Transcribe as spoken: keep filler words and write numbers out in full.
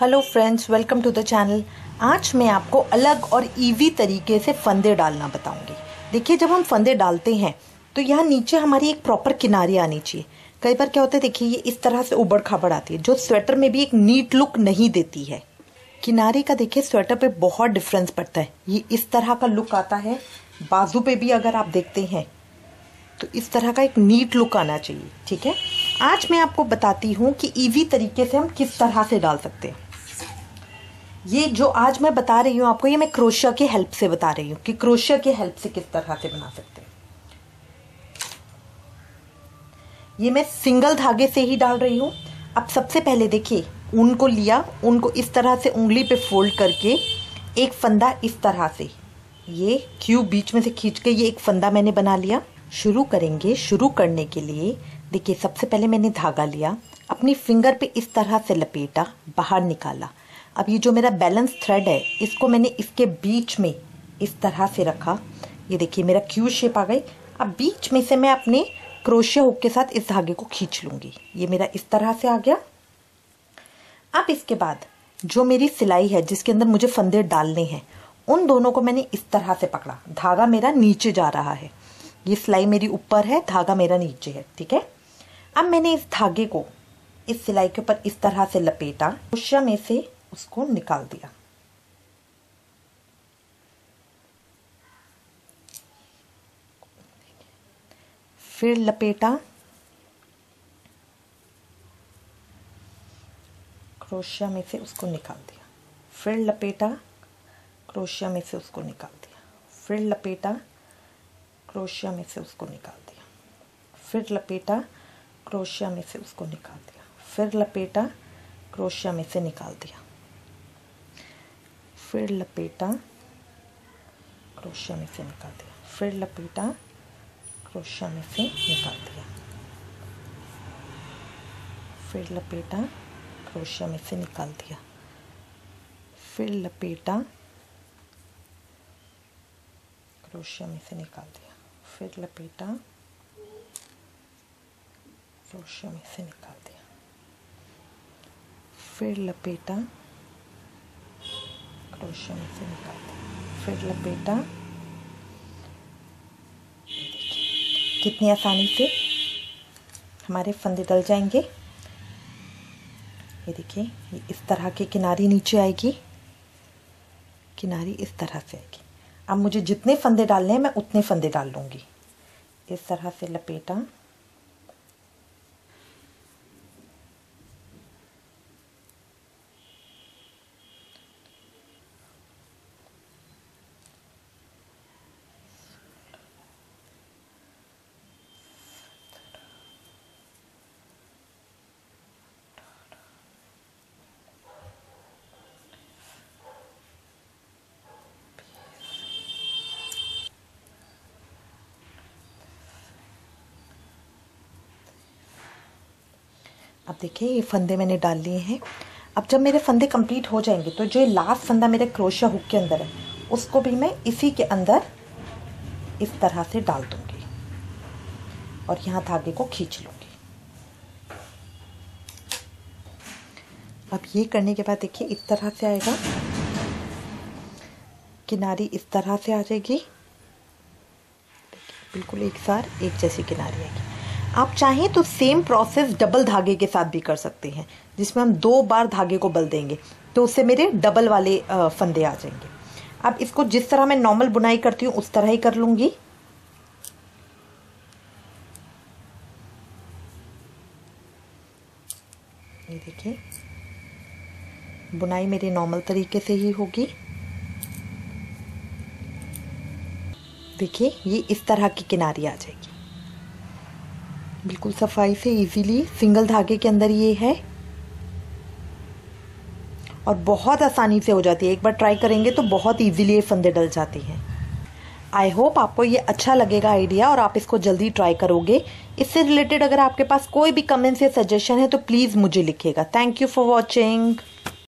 Hello friends, welcome to the channel. आज मैं आपको अलग और ईवी तरीके से फंदे डालना बताऊंगी। देखिए, जब हम फंदे डालते हैं तो यहाँ नीचे हमारी एक प्रॉपर किनारे आनी चाहिए। कई बार क्या होता है, देखिए ये इस तरह से उबड़ खाबड़ आती है, जो स्वेटर में भी एक नीट लुक नहीं देती है। किनारे का देखिए स्वेटर पे बहुत डिफरेंस पड़ता है। ये इस तरह का लुक आता है। बाजू पे भी अगर आप देखते हैं तो इस तरह का एक नीट लुक आना चाहिए। ठीक है, आज मैं आपको बताती हूँ कि ईवी तरीके से हम किस तरह से डाल सकते हैं। ये जो आज मैं बता रही हूँ आपको, ये मैं क्रोशिया के हेल्प से बता रही हूँ कि क्रोशिया के हेल्प से किस तरह से बना सकते हैं। ये मैं सिंगल धागे से ही डाल रही हूँ। अब सबसे पहले देखिए, ऊन को लिया, ऊन को इस तरह से उंगली पे फोल्ड करके एक फंदा इस तरह से, ये क्यूब बीच में से खींच के ये एक फंदा मैंने बना लिया। शुरू करेंगे। शुरू करने के लिए देखिए, सबसे पहले मैंने धागा लिया, अपनी फिंगर पे इस तरह से लपेटा, बाहर निकाला। अब ये जो मेरा बैलेंस थ्रेड है, इसको मैंने इसके बीच में इस तरह से रखा। ये देखिए मेरा क्यू शेप आ गई। अब बीच में से मैं अपने क्रोशिया हुक के साथ इस धागे को खींच लूँगी। ये मेरा इस तरह से आ गया। अब इसके बाद जो मेरी सिलाई है, जिसके अंदर मुझे फंदे डालने हैं, उन दोनों को मैंने इस तरह से पकड़ा। धागा मेरा नीचे जा रहा है, ये सिलाई मेरी ऊपर है, धागा मेरा नीचे है। ठीक है, अब मैंने इस धागे को इस सिलाई के ऊपर इस तरह से लपेटा, क्रोशिया में से उसको निकाल दिया। फिर लपेटा, क्रोशिया में से उसको निकाल दिया। फिर लपेटा, क्रोशिया में से उसको निकाल दिया। फिर लपेटा, क्रोशिया में से उसको निकाल दिया। फिर लपेटा, क्रोशिया में से उसको निकाल दिया। फिर लपेटा, क्रोशिया में से निकाल दिया। फिर लपेटा, क्रोशिया में से निकाल दिया। फिर लपेटा, क्रोशिया में से निकाल दिया। फिर लपेटा, क्रोशिया में से निकाल दिया। फिर लपेटा, क्रोशिया में से निकाल दिया। फिर लपेटा, क्रोशिया में से निकाल दिया। फिर लपेटा, क्रोशिया में से निकाल दिया। फिर लपेटा। कितनी आसानी से हमारे फंदे डल जाएंगे। ये देखिए, ये इस तरह के किनारी नीचे आएगी, किनारी इस तरह से आएगी। अब मुझे जितने फंदे डालने हैं मैं उतने फंदे डाल लूँगी। इस तरह से लपेटा, अब देखिए ये फंदे मैंने डाल लिए हैं। अब जब मेरे फंदे कंप्लीट हो जाएंगे तो जो लास्ट फंदा मेरे क्रोशिया हुक के अंदर है, उसको भी मैं इसी के अंदर इस तरह से डाल दूंगी और यहाँ धागे को खींच लूँगी। अब ये करने के बाद देखिए इस तरह से आएगा, किनारी इस तरह से आ जाएगी। बिल्कुल एक साथ एक जैसी किनारी आएगी। आप चाहें तो सेम प्रोसेस डबल धागे के साथ भी कर सकते हैं, जिसमें हम दो बार धागे को बल देंगे तो उससे मेरे डबल वाले फंदे आ जाएंगे। अब इसको जिस तरह मैं नॉर्मल बुनाई करती हूँ उस तरह ही कर लूँगी। ये देखिए बुनाई मेरी नॉर्मल तरीके से ही होगी। देखिए ये इस तरह की किनारी आ जाएगी। बिल्कुल सफाई से इजीली सिंगल धागे के अंदर ये है और बहुत आसानी से हो जाती है। एक बार ट्राई करेंगे तो बहुत इजीली ये फंदे डल जाते हैं। आई होप आपको ये अच्छा लगेगा आइडिया और आप इसको जल्दी ट्राई करोगे। इससे रिलेटेड अगर आपके पास कोई भी कमेंट्स या सजेशन है तो प्लीज़ मुझे लिखिएगा। Thank you for watching.